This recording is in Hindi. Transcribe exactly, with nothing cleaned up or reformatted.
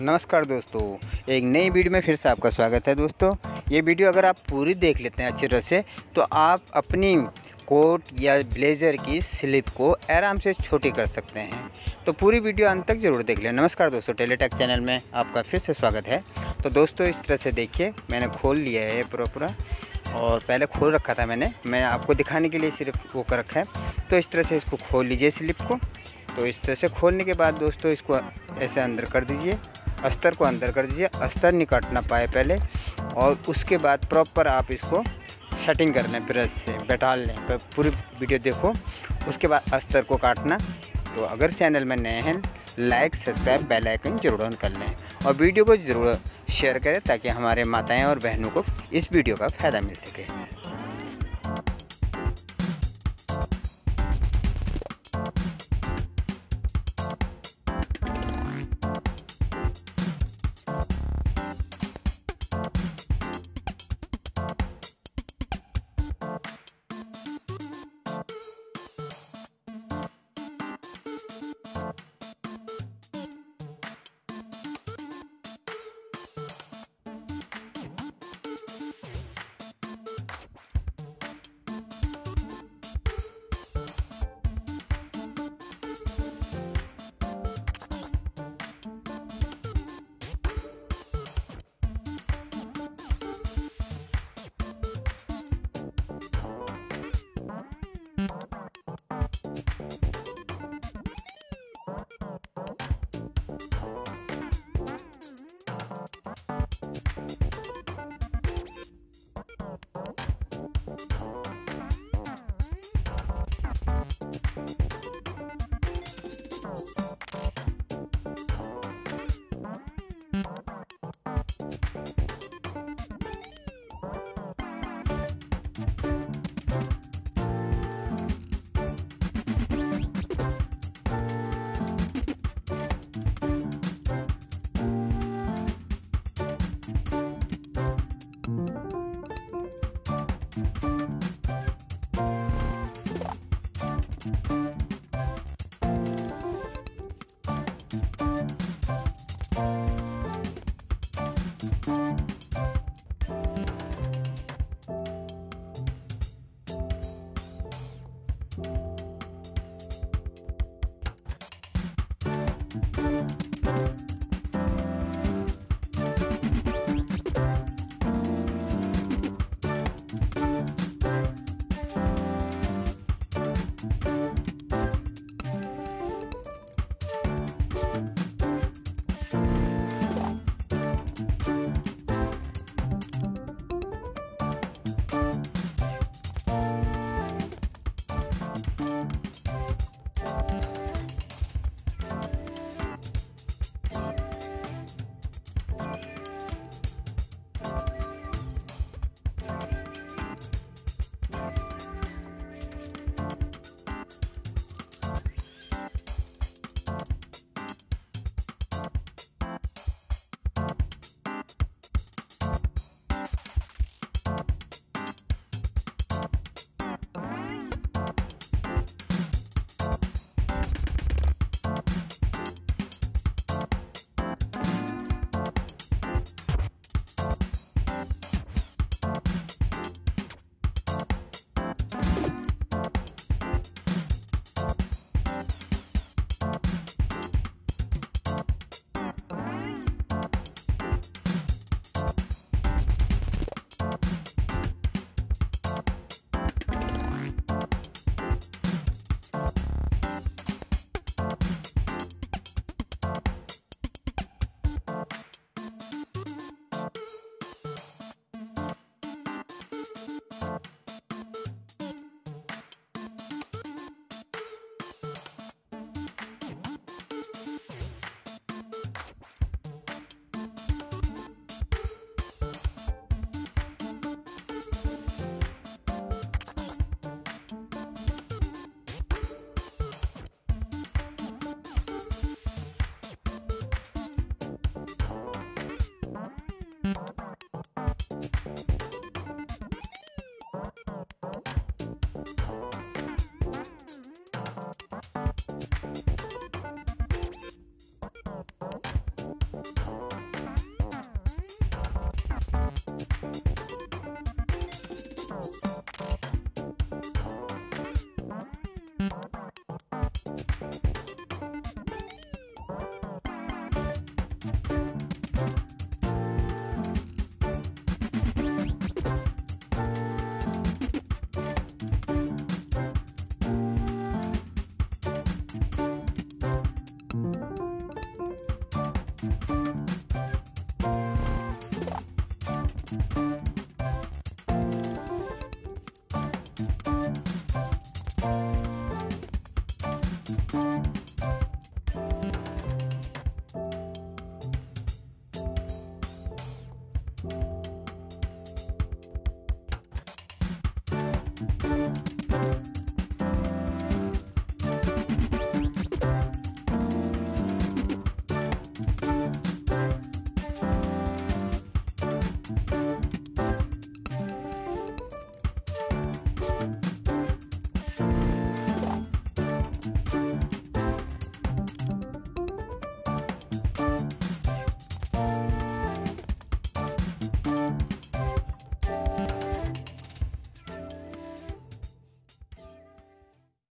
नमस्कार दोस्तों, एक नई वीडियो में फिर से आपका स्वागत है। दोस्तों ये वीडियो अगर आप पूरी देख लेते हैं अच्छी तरह से तो आप अपनी कोट या ब्लेज़र की स्लिप को आराम से छोटी कर सकते हैं। तो पूरी वीडियो अंत तक ज़रूर देख लें। नमस्कार दोस्तों, टेलर टैग चैनल में आपका फिर से स्वागत है। तो दोस्तों इस तरह से देखिए, मैंने खोल लिया है पूरा पूरा, और पहले खोल रखा था मैंने, मैं आपको दिखाने के लिए सिर्फ वो कर रखा है। तो इस तरह से इसको खोल लीजिए स्लिप को। तो इस तरह से खोलने के बाद दोस्तों इसको ऐसे अंदर कर दीजिए, अस्तर को अंदर कर दीजिए, अस्तर निकालना पाए पहले, और उसके बाद प्रॉपर आप इसको सेटिंग कर लें, प्रेस से बैठा लें। पूरी वीडियो देखो, उसके बाद अस्तर को काटना। तो अगर चैनल में नए हैं, लाइक सब्सक्राइब बेल आइकन जरूर ऑन कर लें और वीडियो को ज़रूर शेयर करें ताकि हमारे माताएँ और बहनों को इस वीडियो का फ़ायदा मिल सके। We'll be right back.